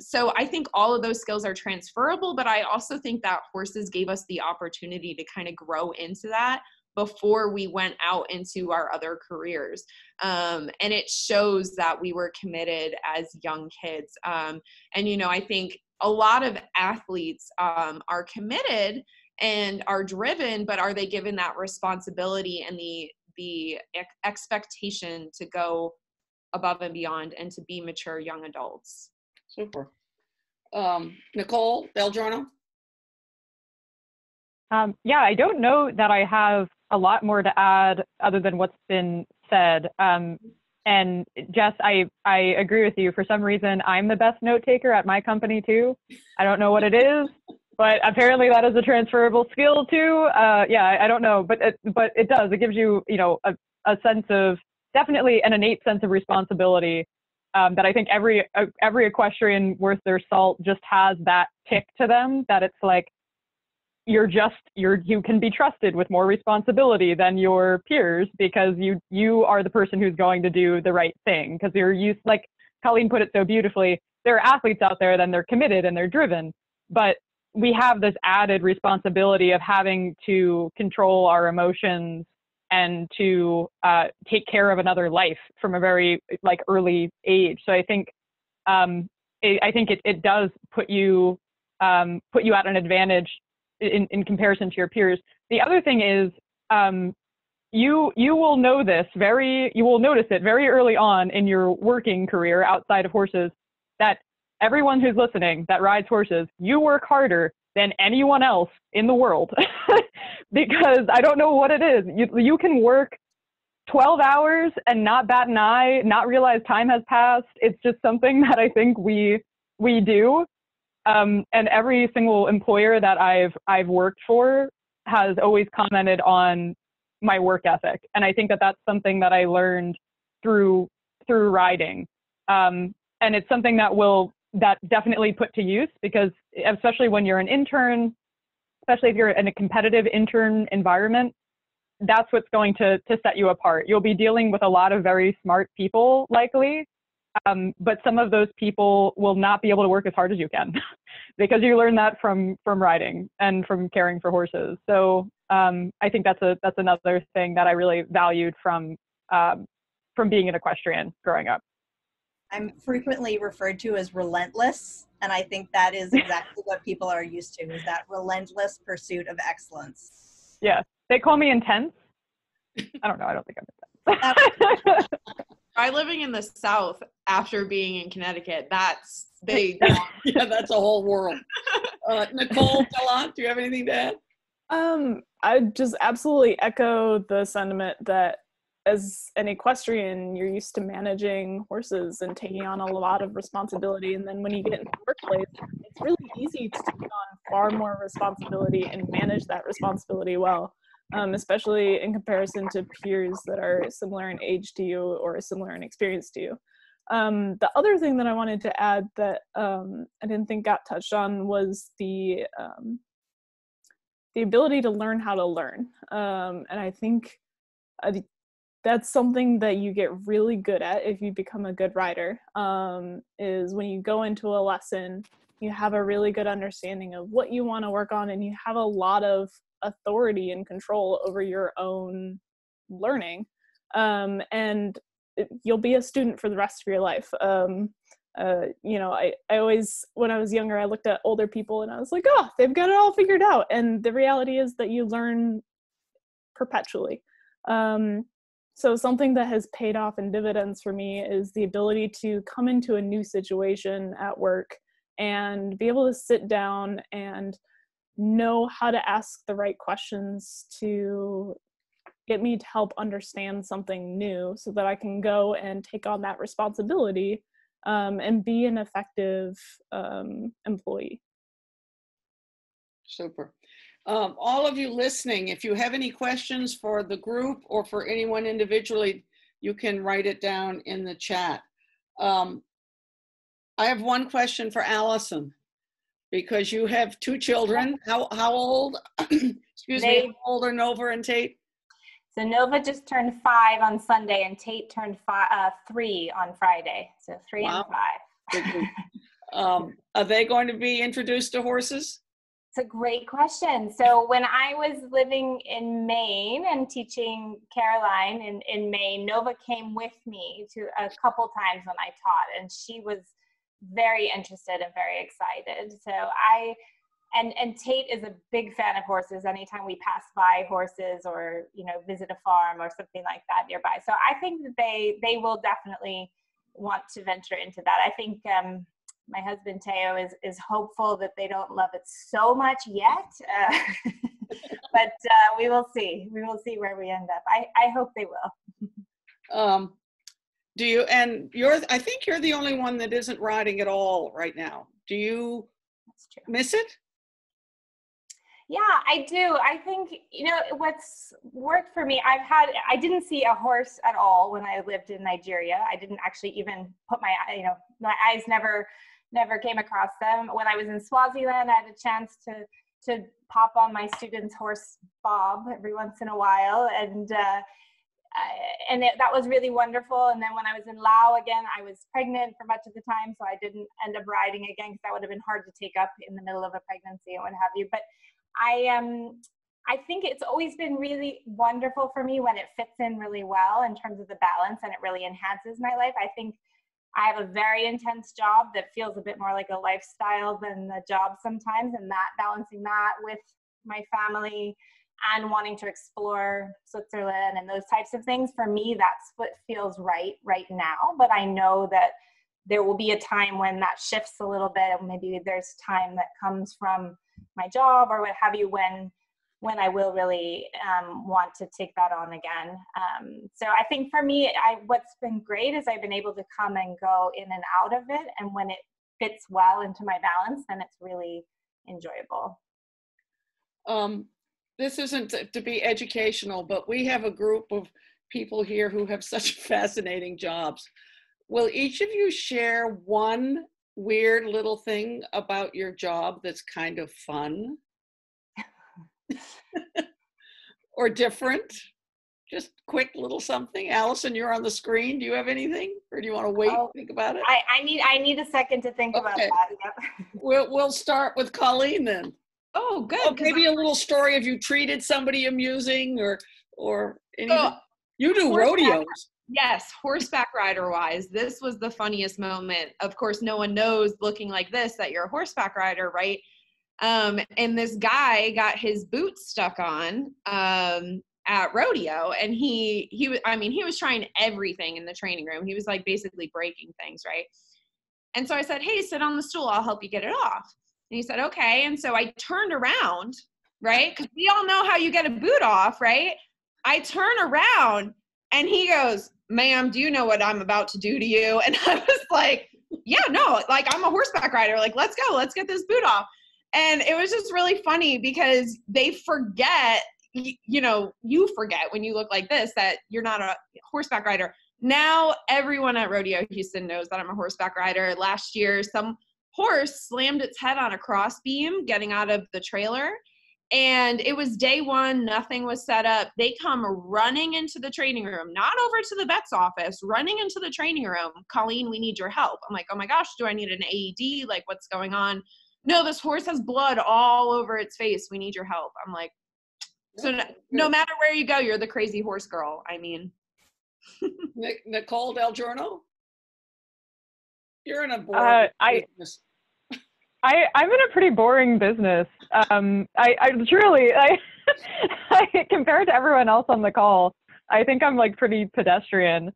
So I think all of those skills are transferable, but I also think that horses gave us the opportunity to kind of grow into that before we went out into our other careers. And it shows that we were committed as young kids. And, you know, I think a lot of athletes are committed and are driven, but are they given that responsibility and the expectation to go above and beyond and to be mature young adults? Super. Nicole DelGiorno? Yeah, I don't know that I have a lot more to add other than what's been said. And Jess, I agree with you. For some reason, I'm the best note taker at my company too. I don't know what it is, but apparently that is a transferable skill too. Yeah, I don't know, but it does. It gives you, you know, a sense of, definitely an innate sense of responsibility that I think every equestrian worth their salt just has that tick to them, that it's like, you can be trusted with more responsibility than your peers, because you are the person who's going to do the right thing, because you're used, like Colleen put it so beautifully, there are athletes out there, then they're committed and they're driven, but we have this added responsibility of having to control our emotions and to take care of another life from a very like early age. So I think it does put you at an advantage in comparison to your peers. The other thing is, you will notice it very early on in your working career outside of horses, that everyone who's listening that rides horses, you work harder than anyone else in the world, because I don't know what it is. You can work 12 hours and not bat an eye, not realize time has passed. It's just something that I think we do. And every single employer that I've worked for has always commented on my work ethic, and I think that that's something that I learned through riding, and it's something that definitely put to use, because especially when you're an intern, especially if you're in a competitive intern environment, that's what's going to set you apart. You'll be dealing with a lot of very smart people likely. But some of those people will not be able to work as hard as you can, because you learn that from riding and from caring for horses. So I think that's another thing that I really valued from being an equestrian growing up. I'm frequently referred to as relentless, and I think that is exactly what people are used to, is that relentless pursuit of excellence. Yeah, they call me intense. I don't know. I don't think I'm intense. By living in the South after being in Connecticut, that's big. Yeah, that's a whole world. Nicole Gallant, do you have anything to add? I just absolutely echo the sentiment that as an equestrian, you're used to managing horses and taking on a lot of responsibility. And then when you get into the workplace, it's really easy to take on far more responsibility and manage that responsibility well. Especially in comparison to peers that are similar in age to you or similar in experience to you. The other thing that I wanted to add that I didn't think got touched on was the ability to learn how to learn. And I think that's something that you get really good at if you become a good writer, is when you go into a lesson, you have a really good understanding of what you want to work on, and you have a lot of authority and control over your own learning. And you'll be a student for the rest of your life. You know, I always, when I was younger, I looked at older people and I was like, oh, they've got it all figured out. And the reality is that you learn perpetually. So something that has paid off in dividends for me is the ability to come into a new situation at work and be able to sit down and know how to ask the right questions to get me to help understand something new so that I can go and take on that responsibility and be an effective employee. Super. All of you listening, if you have any questions for the group or for anyone individually, you can write it down in the chat. I have one question for Allison, because you have two children. How old? Excuse me, how old are Nova and Tate? So Nova just turned 5 on Sunday, and Tate turned 3 on Friday. So 3 wow. and 5. Are they going to be introduced to horses? It's a great question. So when I was living in Maine and teaching Caroline in Maine, Nova came with me to a couple times when I taught, and she was very interested and very excited. So and Tate is a big fan of horses. Anytime we pass by horses or, you know, visit a farm or something like that nearby. So I think that they will definitely want to venture into that. I think my husband Teo is hopeful that they don't love it so much yet, but we will see. We will see where we end up. I hope they will. Do you, and you're, I think you're the only one that isn't riding at all right now. Do you miss it? Yeah, I do. I think, you know, what's worked for me, I didn't see a horse at all when I lived in Nigeria. I didn't actually even put my, you know, my eyes never came across them. When I was in Swaziland, I had a chance to pop on my student's horse, Bob, every once in a while. And that was really wonderful. And then when I was in Lao again, I was pregnant for much of the time, so I didn't end up riding again, because that would have been hard to take up in the middle of a pregnancy and what have you. But I think it's always been really wonderful for me when it fits in really well in terms of the balance, and it really enhances my life. I think I have a very intense job that feels a bit more like a lifestyle than a job sometimes, and that balancing that with my family and wanting to explore Switzerland and those types of things, for me, that's what feels right now. But I know that there will be a time when that shifts a little bit, and maybe there's time that comes from my job or what have you, when I will really want to take that on again. So I think for me, what's been great is I've been able to come and go in and out of it, and when it fits well into my balance, then it's really enjoyable. This isn't to be educational, but we have a group of people here who have such fascinating jobs. Will each of you share one weird little thing about your job that's kind of fun or different? Just quick little something. Allison, you're on the screen. Do you have anything, or do you want to wait and think about it? I need a second to think about that. Yep. We'll start with Colleen then. Oh, good. Oh, maybe a little story of you treated somebody amusing, or anything. So, you do rodeos. Yes, horseback rider-wise, this was the funniest moment. Of course, no one knows looking like this that you're a horseback rider, right? And this guy got his boots stuck on at rodeo, and he was trying everything in the training room. He was like basically breaking things, right? And so I said, "Hey, sit on the stool. I'll help you get it off." And he said, okay. And so I turned around, right? Because we all know how you get a boot off, right? I turn around and he goes, "Ma'am, do you know what I'm about to do to you?" And I was like, yeah, no, like I'm a horseback rider. Like, let's go, let's get this boot off. And it was just really funny because they forget, you know, you forget when you look like this that you're not a horseback rider. Now everyone at Rodeo Houston knows that I'm a horseback rider. Last year, some horse slammed its head on a cross beam getting out of the trailer. And it was day one, nothing was set up. They come running into the training room, not over to the vet's office, running into the training room. Colleen, we need your help. I'm like, oh my gosh, do I need an AED? Like, what's going on? No, this horse has blood all over its face. We need your help. I'm like, so no matter where you go, you're the crazy horse girl. I mean. Nicole DelGiorno, you're in a boring business. I'm in a pretty boring business. I truly, compared to everyone else on the call, I think I'm like pretty pedestrian.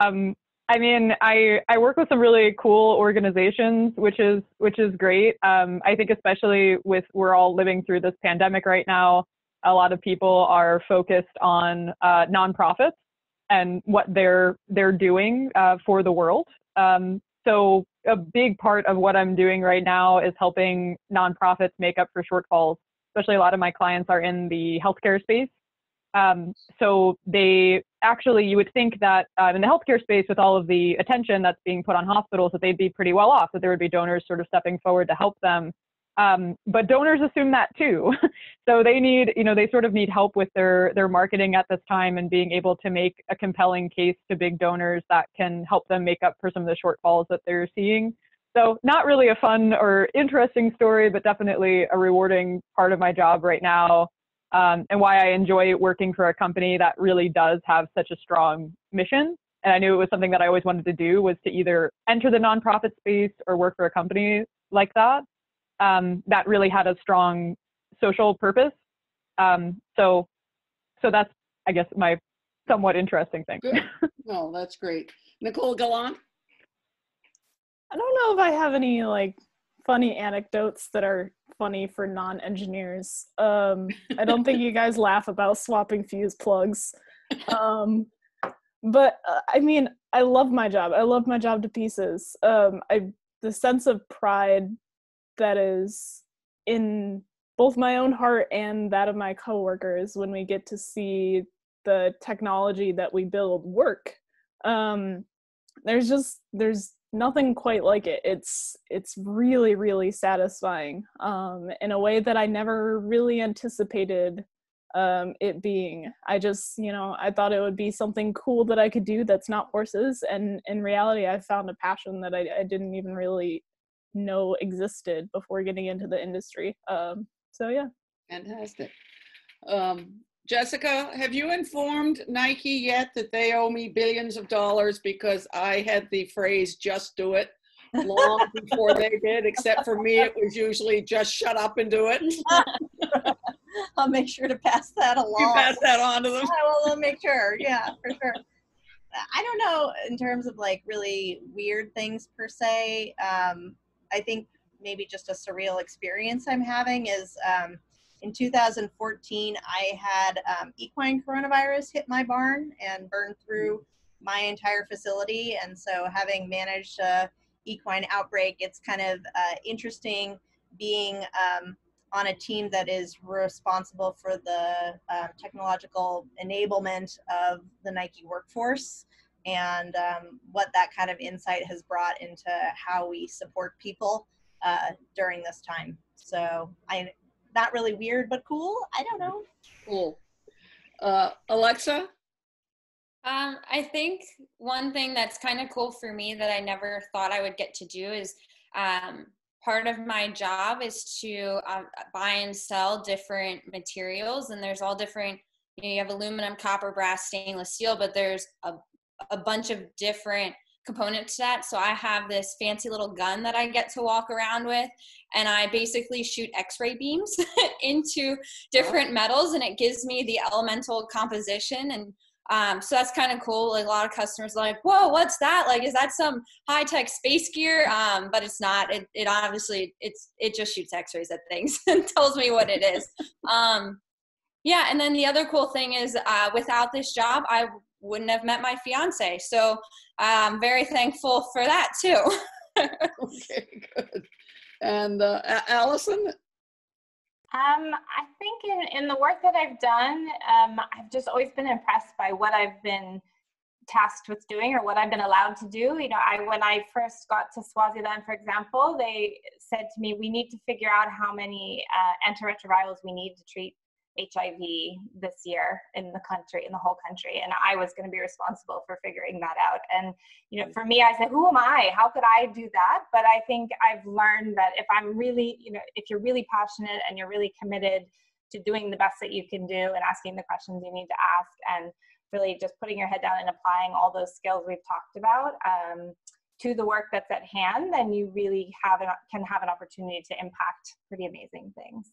I mean, I work with some really cool organizations, which is great. I think especially with we're all living through this pandemic right now, a lot of people are focused on nonprofits and what they're doing for the world. So a big part of what I'm doing right now is helping nonprofits make up for shortfalls. Especially a lot of my clients are in the healthcare space. So they actually, you would think that in the healthcare space, with all of the attention that's being put on hospitals, that they'd be pretty well off, that there would be donors sort of stepping forward to help them. But donors assume that too. So they need, they sort of need help with their marketing at this time and being able to make a compelling case to big donors that can help them make up for some of the shortfalls that they're seeing. So not really a fun or interesting story, but definitely a rewarding part of my job right now. And why I enjoy working for a company that really does have such a strong mission. And I knew it was something that I always wanted to do, was to either enter the nonprofit space or work for a company like that. That really had a strong social purpose. So that's, I guess, my somewhat interesting thing. Good. No, that's great. Nicole Gallant? I don't know if I have any like funny anecdotes that are funny for non-engineers. I don't think you guys laugh about swapping fuse plugs. But I mean, I love my job. I love my job to pieces. The sense of pride that is in both my own heart and that of my coworkers when we get to see the technology that we build work. There's nothing quite like it. It's really, really satisfying in a way that I never really anticipated it being. I just, I thought it would be something cool that I could do that's not horses. And in reality, I found a passion that I didn't even really know existed before getting into the industry. So yeah. Fantastic. Jessica, have you informed Nike yet that they owe me billions of dollars because I had the phrase "just do it" long before they did? Except for me, it was usually just shut up and do it. I'll make sure to pass that along. You pass that on to them. I will make sure. Yeah, for sure. I don't know in terms of like really weird things per se. I think maybe just a surreal experience I'm having is in 2014, I had equine coronavirus hit my barn and burn through my entire facility. And so having managed a equine outbreak, it's kind of interesting being on a team that is responsible for the technological enablement of the Nike workforce, and what that kind of insight has brought into how we support people during this time. So not really weird, but cool. I don't know. Cool. Alexa? I think one thing that's kind of cool for me that I never thought I would get to do is part of my job is to buy and sell different materials, and there's all different, you have aluminum, copper, brass, stainless steel, but there's a bunch of different components to that. So I have this fancy little gun that I get to walk around with, and I basically shoot x-ray beams into different metals, and it gives me the elemental composition. And so that's kind of cool. Like, a lot of customers are like, whoa, what's that? Like, is that some high-tech space gear? But it's not. It obviously, it just shoots x-rays at things and tells me what it is. Yeah, and then the other cool thing is without this job, I wouldn't have met my fiance. So I'm very thankful for that too. Okay, good. And Allison? I think in the work that I've done, I've just always been impressed by what I've been tasked with doing or what I've been allowed to do. You know, when I first got to Swaziland, for example, they said to me, we need to figure out how many antiretrovirals we need to treat HIV this year in the country, in the whole country. And I was going to be responsible for figuring that out. And, you know, for me, I said, who am I? How could I do that? But I think I've learned that if I'm really, you know, if you're really passionate and you're really committed to doing the best that you can do and asking the questions you need to ask and really just putting your head down and applying all those skills we've talked about to the work that's at hand, then you really can have an opportunity to impact pretty amazing things.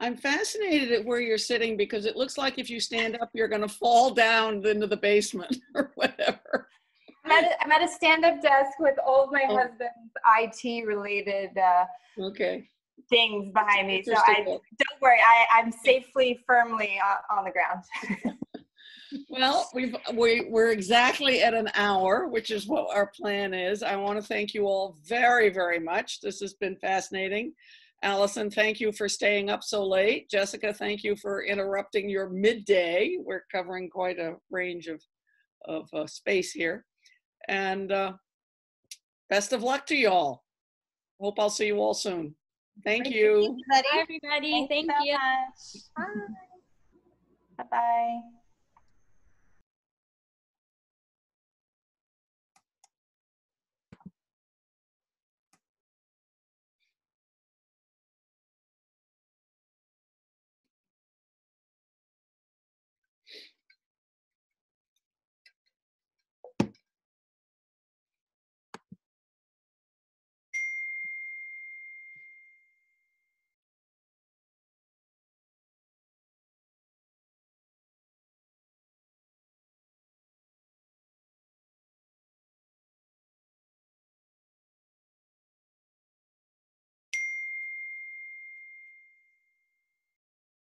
I'm fascinated at where you're sitting, because it looks like if you stand up, you're going to fall down into the basement or whatever. I'm at a stand-up desk with all of my husband's IT-related things behind me. So don't worry, I'm safely, firmly on the ground. Well, we're exactly at an hour, which is what our plan is. I want to thank you all very, very much. This has been fascinating. Allison, thank you for staying up so late. Jessica, thank you for interrupting your midday. We're covering quite a range of space here. And best of luck to you all. Hope I'll see you all soon. Thank you. Everybody. Thank you so much. Bye. Bye-bye.